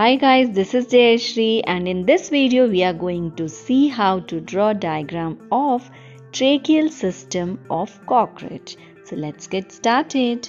Hi guys, this is Jayashree, and in this video we are going to see how to draw diagram of tracheal system of cockroach. So let's get started.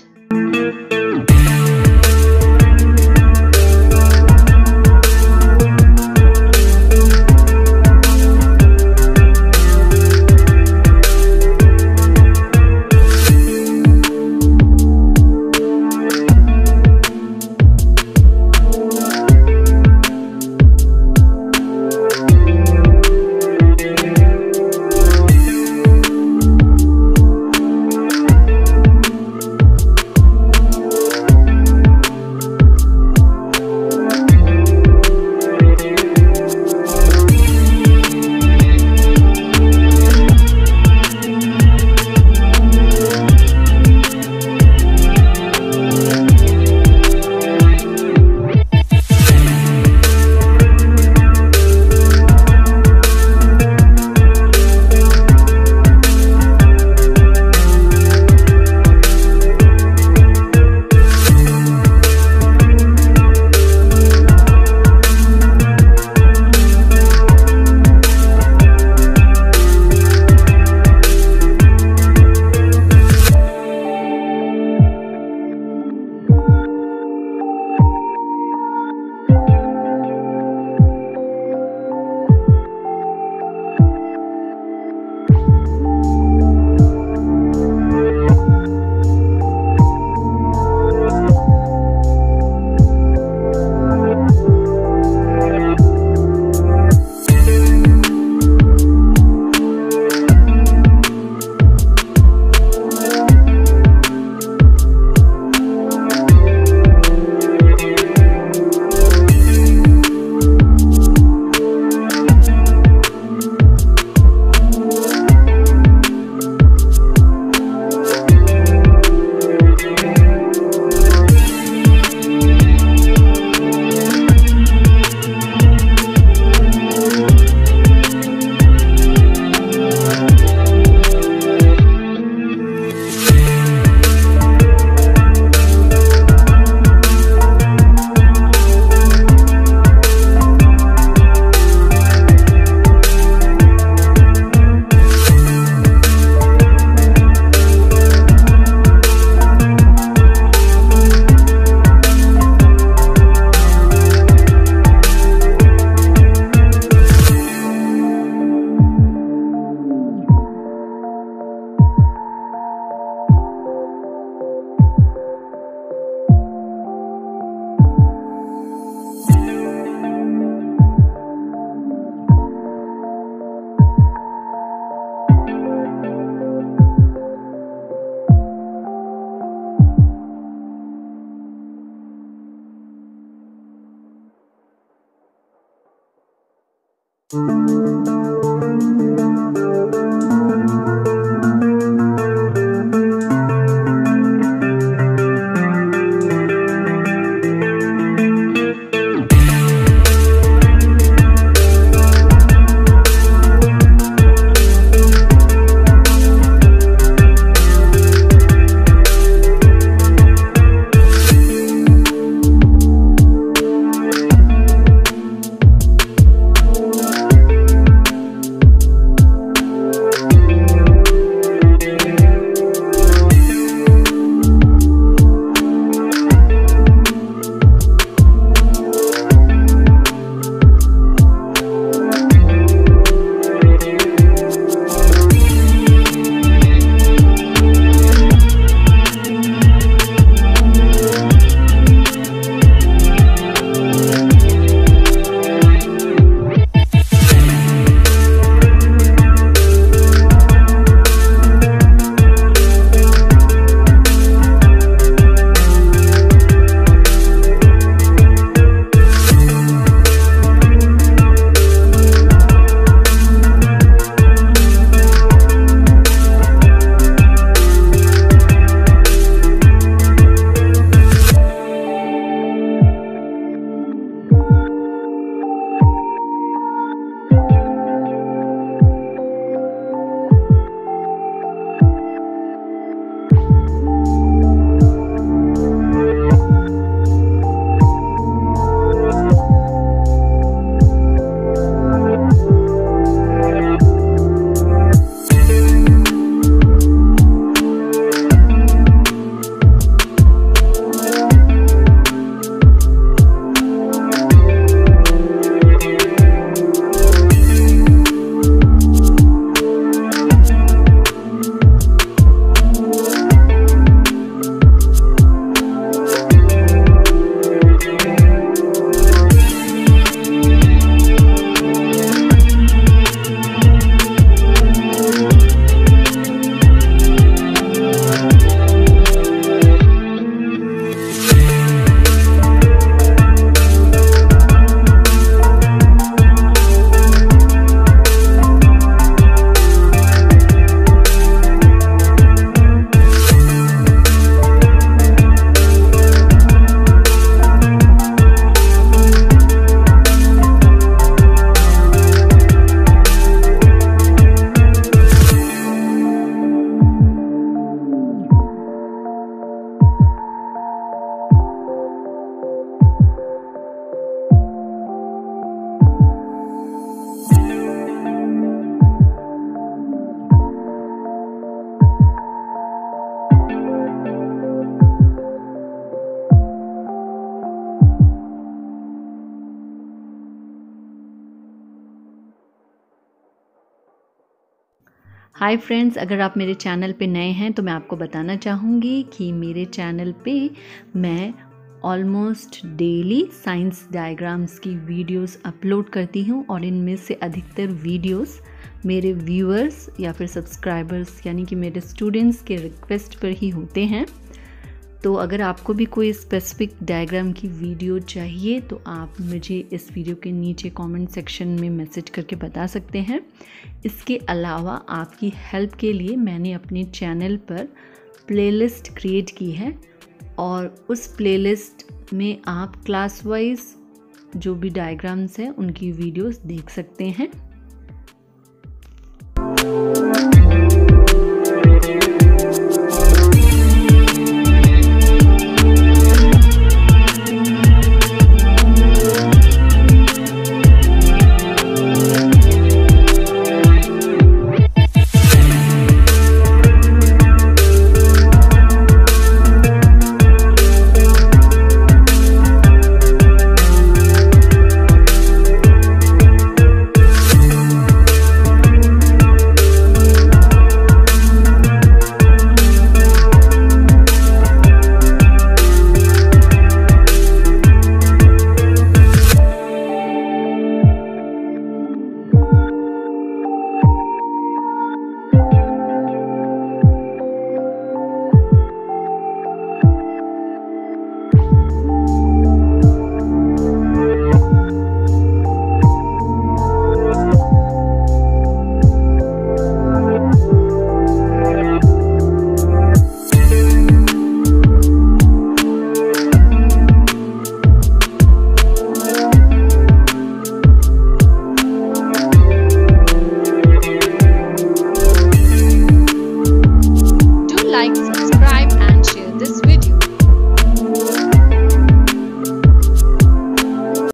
Hi friends, अगर आप मेरे channel पे नए हैं तो मैं आपको बताना चाहूँगी कि मेरे चैनल पे मैं ऑलमोस्ट डेली साइंस डायग्राम्स की वीडियोस अपलोड करती हूँ और इनमें से अधिकतर वीडियोस मेरे व्यूअर्स या फिर सब्सक्राइबर्स यानी कि मेरे स्टूडेंट्स के रिक्वेस्ट पर ही होते हैं। तो अगर आपको भी कोई स्पेसिफिक डायग्राम की वीडियो चाहिए तो आप मुझे इस वीडियो के नीचे कमेंट सेक्शन में मैसेज करके बता सकते हैं। इसके अलावा आपकी हेल्प के लिए मैंने अपने चैनल पर प्लेलिस्ट क्रिएट की है और उस प्लेलिस्ट में आप क्लास वाइज जो भी डायग्राम्स हैं उनकी वीडियोस देख सकते हैं।